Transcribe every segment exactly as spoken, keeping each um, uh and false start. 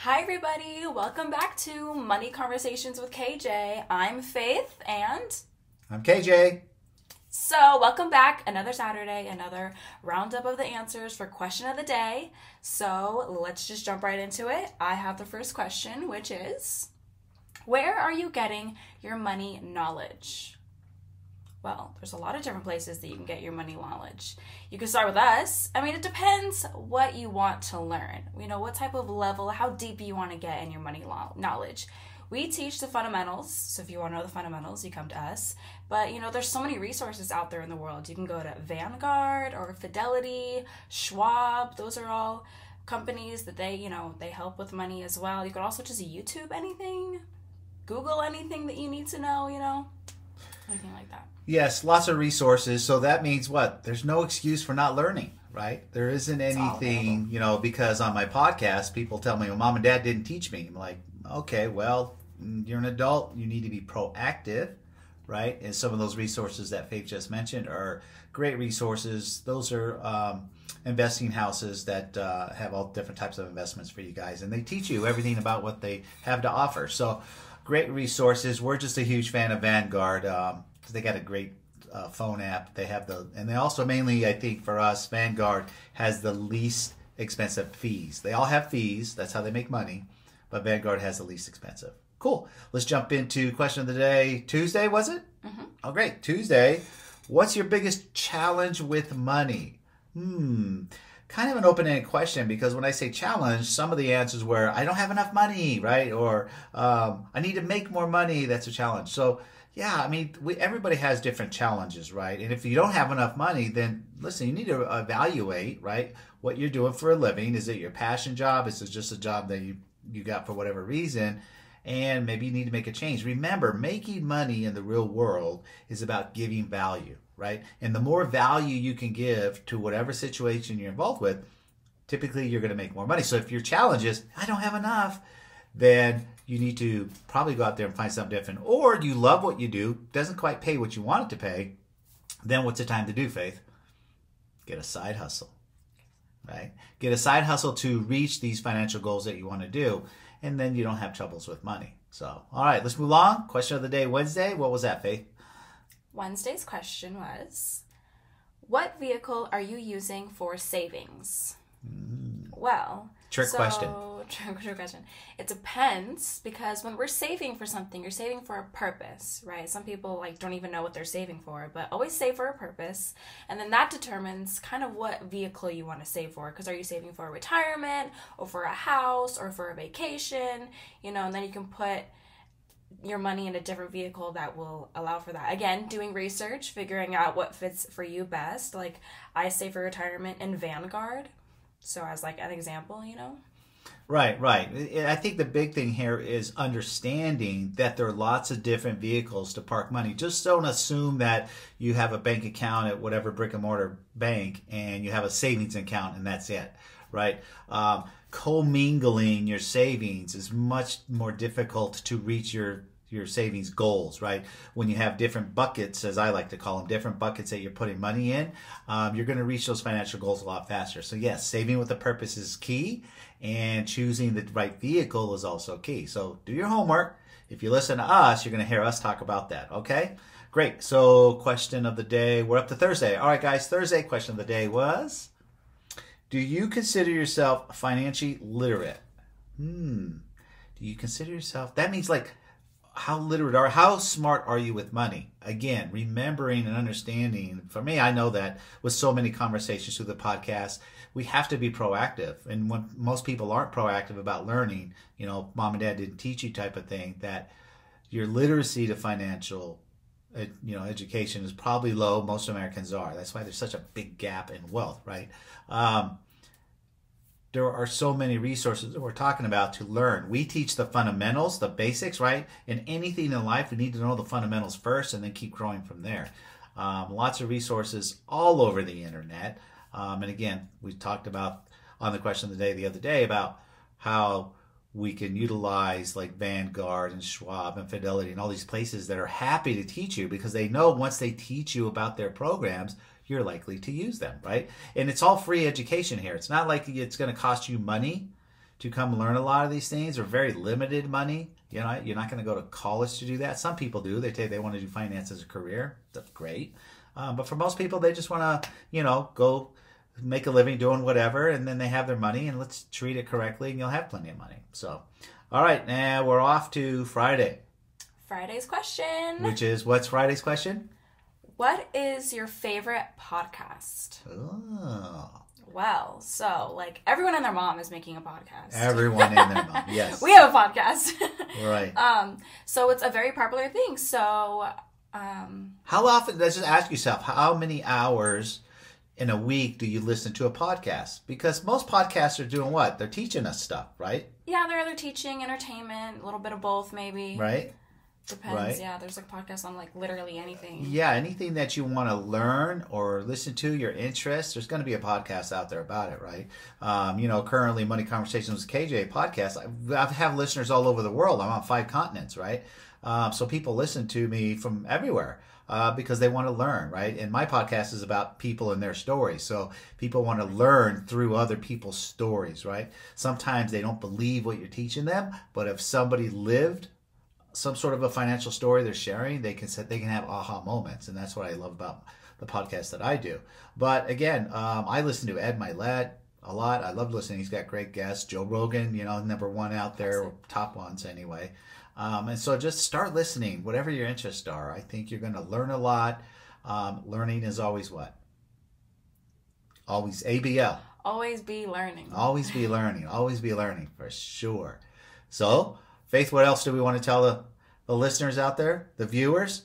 Hi everybody, welcome back to Money Conversations with K J. I'm Faith and... I'm K J. So welcome back, another Saturday, another roundup of the answers for question of the day. So let's just jump right into it. I have the first question, which is, where are you getting your money knowledge? Well, there's a lot of different places that you can get your money knowledge. You can start with us. I mean, it depends what you want to learn. You know, what type of level, how deep you want to get in your money knowledge. We teach the fundamentals, so if you want to know the fundamentals, you come to us. But, you know, there's so many resources out there in the world. You can go to Vanguard or Fidelity, Schwab. Those are all companies that they, you know, they help with money as well. You can also just YouTube anything, Google anything that you need to know, you know, anything like that. Yes, lots of resources. So that means what? There's no excuse for not learning, right? There isn't anything, you know, because on my podcast, people tell me, well, mom and dad didn't teach me. I'm like, okay, well, you're an adult. You need to be proactive, right? And some of those resources that Faith just mentioned are great resources. Those are um, investing houses that uh, have all different types of investments for you guys. And they teach you everything about what they have to offer. So great resources. We're just a huge fan of Vanguard. Um, They got a great uh, phone app. They have the, and they also mainly, I think for us, Vanguard has the least expensive fees. They all have fees. That's how they make money. But Vanguard has the least expensive. Cool. Let's jump into question of the day. Tuesday, was it? Mm-hmm. Oh, great. Tuesday. What's your biggest challenge with money? Hmm. Kind of an open-ended question, because when I say challenge, some of the answers were, I don't have enough money, right? Or um, I need to make more money. That's a challenge. So yeah, I mean, we, everybody has different challenges, right? And if you don't have enough money, then listen, you need to evaluate, right, what you're doing for a living. Is it your passion job? Is it just a job that you, you got for whatever reason? And maybe you need to make a change. Remember, making money in the real world is about giving value, right? And the more value you can give to whatever situation you're involved with, typically you're going to make more money. So if your challenge is, I don't have enough, then you need to probably go out there and find something different. Or you love what you do, doesn't quite pay what you want it to pay, then what's the time to do, Faith? Get a side hustle, right? Get a side hustle to reach these financial goals that you want to do, and then you don't have troubles with money. So, all right, let's move on. Question of the day, Wednesday. What was that, Faith? Wednesday's question was, what vehicle are you using for savings? Mm. Well... Trick so, question. Trick, trick question. It depends, because when we're saving for something, you're saving for a purpose, right? Some people like don't even know what they're saving for, but always save for a purpose. And then that determines kind of what vehicle you want to save for, because are you saving for a retirement or for a house or for a vacation? You know, and then you can put your money in a different vehicle that will allow for that. Again, doing research, figuring out what fits for you best. Like I save for retirement in Vanguard. So as like an example, you know? Right, right. I think the big thing here is understanding that there are lots of different vehicles to park money. Just don't assume that you have a bank account at whatever brick and mortar bank and you have a savings account and that's it, right? Um, commingling your savings is much more difficult to reach your your savings goals, right? When you have different buckets, as I like to call them, different buckets that you're putting money in, um, you're going to reach those financial goals a lot faster. So yes, saving with a purpose is key, and choosing the right vehicle is also key. So do your homework. If you listen to us, you're going to hear us talk about that. Okay, great. So question of the day, we're up to Thursday. All right, guys, Thursday question of the day was, do you consider yourself financially literate? Hmm. Do you consider yourself, that means like, how literate are, how smart are you with money? Again, remembering and understanding. For me, I know that with so many conversations through the podcast, we have to be proactive. And when most people aren't proactive about learning, you know, mom and dad didn't teach you type of thing, that your literacy to financial, you know, education is probably low. Most Americans are. That's why there's such a big gap in wealth, right? Um, There are so many resources that we're talking about to learn. We teach the fundamentals, the basics, right? In anything in life, we need to know the fundamentals first and then keep growing from there. Um, lots of resources all over the internet. Um, and again, we talked about on the question of the day the other day about how we can utilize like Vanguard and Schwab and Fidelity and all these places that are happy to teach you, because they know once they teach you about their programs, you're likely to use them, right? And it's all free education here. It's not like it's going to cost you money to come learn a lot of these things, or very limited money. You know, you're not going to go to college to do that. Some people do. They say they want to do finance as a career. That's great. Um, but for most people, they just want to, you know, go make a living doing whatever, and then they have their money, and let's treat it correctly, and you'll have plenty of money. So, all right, now we're off to Friday. Friday's question. Which is, what's Friday's question? What is your favorite podcast? Oh. Well, so, like, everyone and their mom is making a podcast. Everyone and their mom, yes. We have a podcast. Right. Um. So it's a very popular thing. So, um. How often, let's just ask yourself, how many hours in a week do you listen to a podcast? Because most podcasts are doing what? They're teaching us stuff, right? Yeah, they're either teaching, entertainment, a little bit of both maybe. Right. Depends, right. Yeah. There's like podcasts on like literally anything. Yeah, anything that you want to learn or listen to, your interests, there's going to be a podcast out there about it, right? Um, you know, currently Money Conversations with K J podcast, I, I have listeners all over the world. I'm on five continents, right? Um, so people listen to me from everywhere uh, because they want to learn, right? And my podcast is about people and their stories. So people want to learn through other people's stories, right? Sometimes they don't believe what you're teaching them, but if somebody lived some sort of a financial story they're sharing, they can set, they can have aha moments, and that's what I love about the podcast that I do. But again, um, I listen to Ed Mylett a lot. I love listening. He's got great guests. Joe Rogan, you know, number one out there, or top ones anyway. Um, and so just start listening, whatever your interests are. I think you're going to learn a lot. Um, learning is always what? Always A B L. Always be learning. Always be learning. Always be learning for sure. So, Faith, what else do we want to tell the, the listeners out there, the viewers?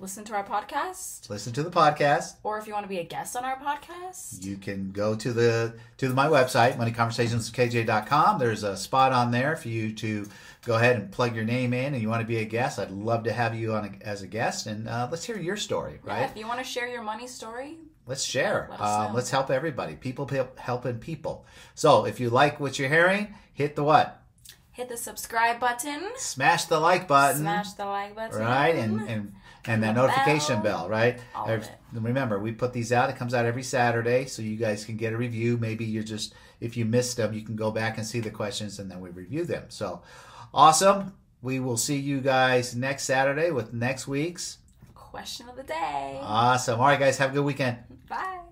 Listen to our podcast. Listen to the podcast. Or if you want to be a guest on our podcast, you can go to the to my website, money conversations with K J dot com. There's a spot on there for you to go ahead and plug your name in, and you want to be a guest. I'd love to have you on a, as a guest, and uh, let's hear your story, right? Yeah, if you want to share your money story, let's share. Let um, let's help everybody. People helping people. So if you like what you're hearing, hit the what? Hit the subscribe button. Smash the like button. Smash the like button. Right? And and, and, and that notification bell, bell right? All of it. Remember, we put these out. It comes out every Saturday, so you guys can get a review. Maybe you're just, if you missed them, you can go back and see the questions, and then we review them. So, awesome. We will see you guys next Saturday with next week's Question of the Day. Awesome. All right, guys. Have a good weekend. Bye.